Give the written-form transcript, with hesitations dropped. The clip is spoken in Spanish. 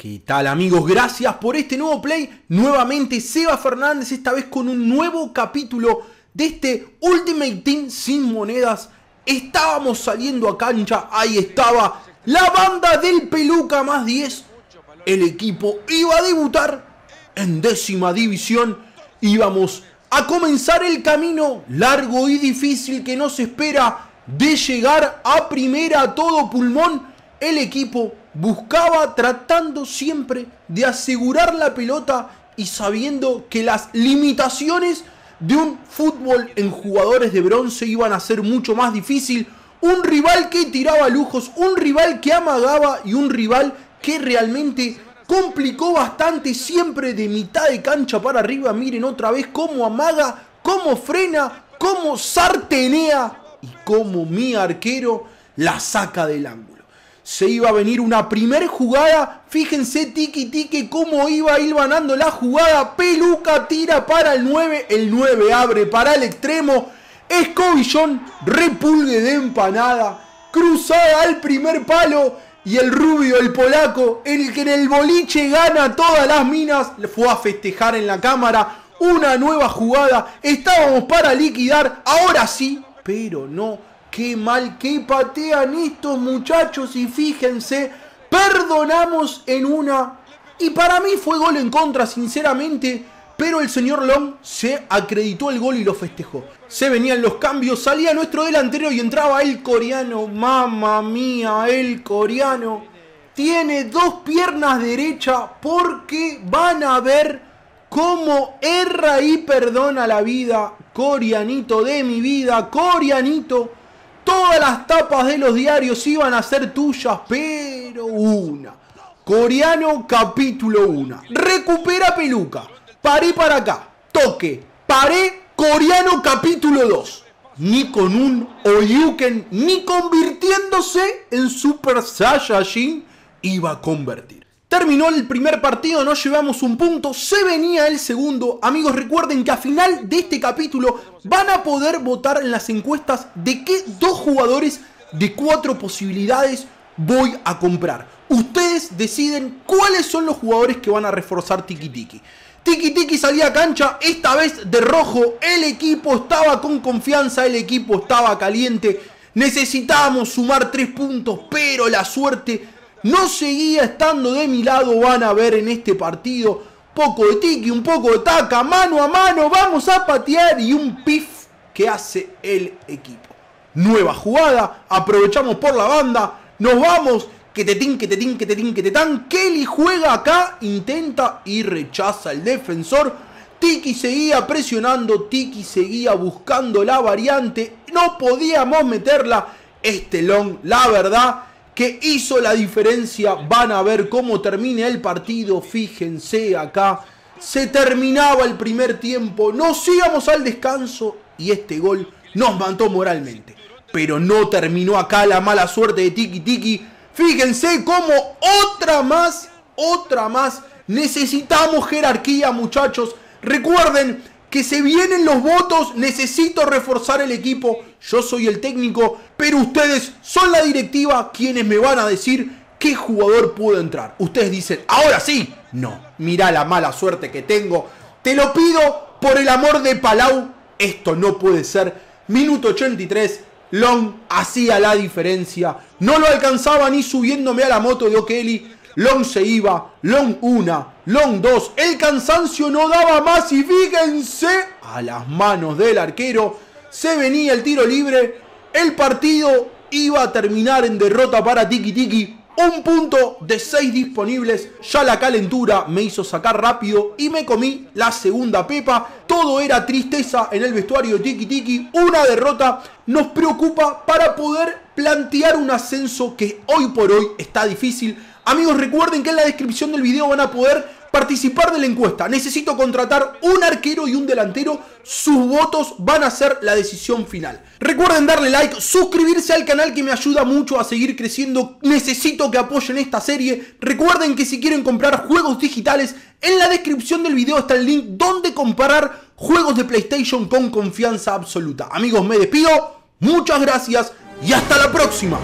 ¿Qué tal, amigos? Gracias por este nuevo play. Nuevamente Seba Fernández, esta vez con un nuevo capítulo de este Ultimate Team Sin Monedas. Estábamos saliendo a cancha, ahí estaba la banda del Peluca más 10. El equipo iba a debutar en 10ª división. Íbamos a comenzar el camino largo y difícil que nos espera de llegar a primera a todo pulmón. El equipo buscaba tratando siempre de asegurar la pelota y sabiendo que las limitaciones de un fútbol en jugadores de bronce iban a ser mucho más difícil. Un rival que tiraba lujos, un rival que amagaba y un rival que realmente complicó bastante siempre de mitad de cancha para arriba. Miren otra vez cómo amaga, cómo frena, cómo sartenea y cómo mi arquero la saca del ángulo. Se iba a venir una primer jugada. Fíjense, tiki tiki, cómo iba hilvanando la jugada. Peluca tira para el 9. El 9 abre para el extremo. Escobillón, repulgue de empanada. Cruzada al primer palo. Y el rubio, el polaco, el que en el boliche gana todas las minas, fue a festejar en la cámara. Una nueva jugada. Estábamos para liquidar. Ahora sí, pero no. Qué mal que patean estos muchachos y fíjense, perdonamos en una. Y para mí fue gol en contra, sinceramente, pero el señor Long se acreditó el gol y lo festejó. Se venían los cambios, salía nuestro delantero y entraba el coreano. Mamma mía, el coreano tiene dos piernas derechas porque van a ver cómo erra y perdona la vida. Coreanito de mi vida, coreanito. Todas las tapas de los diarios iban a ser tuyas, pero una. Coreano, capítulo 1. Recupera Peluca. Paré para acá. Toque. Paré. Coreano, capítulo 2. Ni con un Oyuken, ni convirtiéndose en Super Saiyajin, iba a convertir. Terminó el primer partido, nos llevamos un punto, se venía el segundo. Amigos, recuerden que a final de este capítulo van a poder votar en las encuestas de qué dos jugadores de 4 posibilidades voy a comprar. Ustedes deciden cuáles son los jugadores que van a reforzar Tiki Tiki. Tiki Tiki salía a cancha, esta vez de rojo, el equipo estaba con confianza, el equipo estaba caliente. Necesitábamos sumar 3 puntos, pero la suerte no seguía estando de mi lado. Van a ver en este partido poco de tiki, un poco de taca, mano a mano, vamos a patear y un pif que hace el equipo. Nueva jugada, aprovechamos por la banda, nos vamos, que te tin, que te tin, que te tin, que te tan. Kelly juega acá, intenta y rechaza el defensor. Tiki seguía presionando, Tiki seguía buscando la variante, no podíamos meterla. Este Long, la verdad, que hizo la diferencia. Van a ver cómo termina el partido. Fíjense acá, se terminaba el primer tiempo, nos íbamos al descanso y este gol nos mató moralmente. Pero no terminó acá la mala suerte de Tiki Tiki. Fíjense cómo otra más. Necesitamos jerarquía, muchachos. Recuerden que se vienen los votos, necesito reforzar el equipo. Yo soy el técnico, pero ustedes son la directiva quienes me van a decir qué jugador puedo entrar. Ustedes dicen, ahora sí. No, mirá la mala suerte que tengo. Te lo pido por el amor de Palau. Esto no puede ser. Minuto 83, Long hacía la diferencia. No lo alcanzaba ni subiéndome a la moto de O'Kelly. Long se iba, Long 1, Long 2, el cansancio no daba más y fíjense, a las manos del arquero, se venía el tiro libre. El partido iba a terminar en derrota para Tiki Tiki, un punto de 6 disponibles. Ya la calentura me hizo sacar rápido y me comí la segunda pepa. Todo era tristeza en el vestuario de Tiki Tiki, una derrota nos preocupa para poder plantear un ascenso que hoy por hoy está difícil. Amigos, recuerden que en la descripción del video van a poder participar de la encuesta. Necesito contratar un arquero y un delantero. Sus votos van a ser la decisión final. Recuerden darle like, suscribirse al canal que me ayuda mucho a seguir creciendo. Necesito que apoyen esta serie. Recuerden que si quieren comprar juegos digitales, en la descripción del video está el link donde comprar juegos de PlayStation con confianza absoluta. Amigos, me despido. Muchas gracias y hasta la próxima.